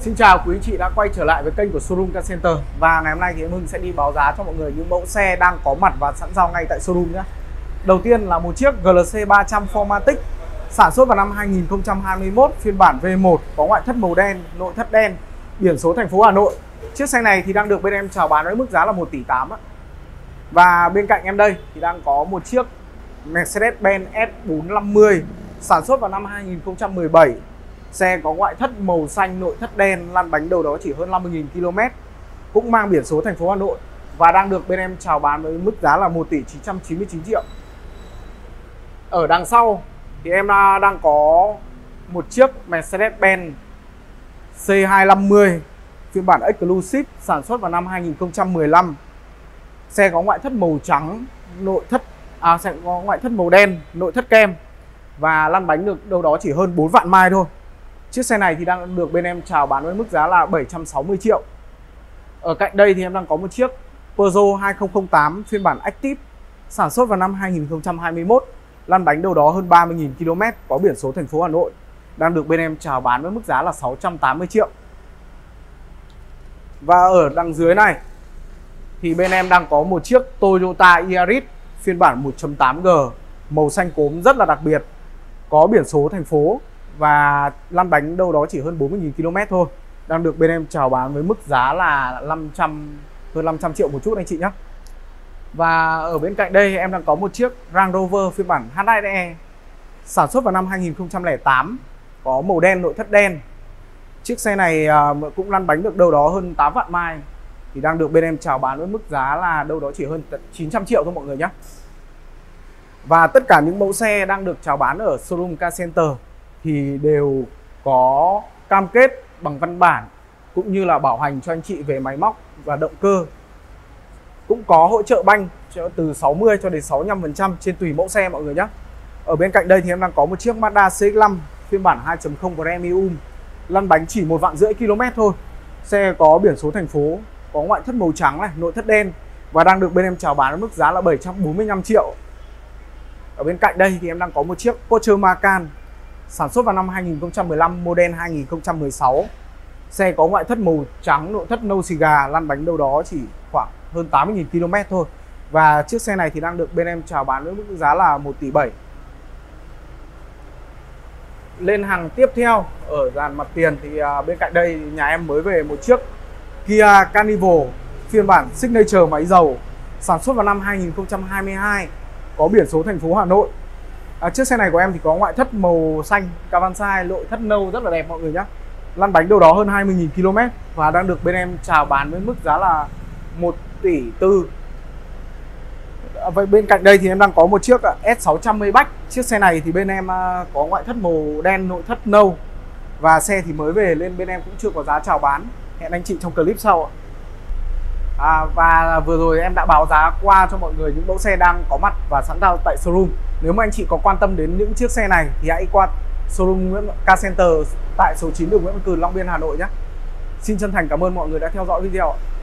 Xin chào quý anh chị đã quay trở lại với kênh của Showroom Center. Và ngày hôm nay thì em Hưng sẽ đi báo giá cho mọi người những mẫu xe đang có mặt và sẵn giao ngay tại showroom nhé. Đầu tiên là một chiếc GLC 300 4Matic sản xuất vào năm 2021, phiên bản V1, có ngoại thất màu đen, nội thất đen, biển số thành phố Hà Nội. Chiếc xe này thì đang được bên em chào bán với mức giá là 1,8 tỷ. Và bên cạnh em đây thì đang có một chiếc Mercedes-Benz S450 sản xuất vào năm 2017. Xe có ngoại thất màu xanh, nội thất đen, lăn bánh đầu đó chỉ hơn 50.000 km, cũng mang biển số thành phố Hà Nội và đang được bên em chào bán với mức giá là 1,999 tỷ. Ở đằng sau thì em đang có một chiếc Mercedes-Benz C250 phiên bản Exclusive sản xuất vào năm 2015. Xe có ngoại thất màu trắng, xe có ngoại thất màu đen, nội thất kem và lăn bánh được đâu đó chỉ hơn 4 vạn mai thôi. Chiếc xe này thì đang được bên em chào bán với mức giá là 760 triệu. Ở cạnh đây thì em đang có một chiếc Peugeot 2008 phiên bản Active sản xuất vào năm 2021, lăn bánh đâu đó hơn 30.000 km, có biển số thành phố Hà Nội, đang được bên em chào bán với mức giá là 680 triệu. Và ở đằng dưới này thì bên em đang có một chiếc Toyota Yaris phiên bản 1.8G màu xanh cốm rất là đặc biệt, có biển số thành phố và lăn bánh đâu đó chỉ hơn 40.000 km thôi, đang được bên em chào bán với mức giá là hơn 500 triệu một chút anh chị nhé. Và ở bên cạnh đây em đang có một chiếc Range Rover phiên bản HSE sản xuất vào năm 2008, có màu đen, nội thất đen. Chiếc xe này cũng lăn bánh được đâu đó hơn 8 vạn mai thì đang được bên em chào bán với mức giá là đâu đó chỉ hơn 900 triệu thôi mọi người nhé. Và tất cả những mẫu xe đang được chào bán ở Showroom Car Center thì đều có cam kết bằng văn bản cũng như là bảo hành cho anh chị về máy móc và động cơ, cũng có hỗ trợ banh từ 60 cho đến 65% trên tùy mẫu xe mọi người nhé. Ở bên cạnh đây thì em đang có một chiếc Mazda CX-5 phiên bản 2.0 Premium, lăn bánh chỉ 1,5 vạn km thôi. Xe có biển số thành phố, có ngoại thất màu trắng này, nội thất đen và đang được bên em chào bán với mức giá là 745 triệu. Ở bên cạnh đây thì em đang có một chiếc Porsche Macan sản xuất vào năm 2015, model 2016. Xe có ngoại thất màu trắng, nội thất nâu xì gà, lăn bánh đâu đó chỉ khoảng hơn 80.000 km thôi. Và chiếc xe này thì đang được bên em chào bán với mức giá là 1,7 tỷ. Lên hàng tiếp theo ở dàn mặt tiền thì bên cạnh đây nhà em mới về một chiếc Kia Carnival phiên bản Signature máy dầu sản xuất vào năm 2022, có biển số thành phố Hà Nội. Chiếc xe này của em thì có ngoại thất màu xanh Cavansai, nội thất nâu rất là đẹp mọi người nhé. Lăn bánh đâu đó hơn 20.000 km và đang được bên em chào bán với mức giá là 1,4 tỷ. Vậy bên cạnh đây thì em đang có một chiếc S600 Besx. Chiếc xe này thì bên em có ngoại thất màu đen, nội thất nâu và xe thì mới về nên bên em cũng chưa có giá chào bán. Hẹn anh chị trong clip sau. Và vừa rồi em đã báo giá qua cho mọi người những mẫu xe đang có mặt và sẵn giao tại showroom. Nếu mà anh chị có quan tâm đến những chiếc xe này thì hãy qua showroom Car Center tại số 9 đường Nguyễn Cường, Long Biên, Hà Nội nhé. Xin chân thành cảm ơn mọi người đã theo dõi video ạ.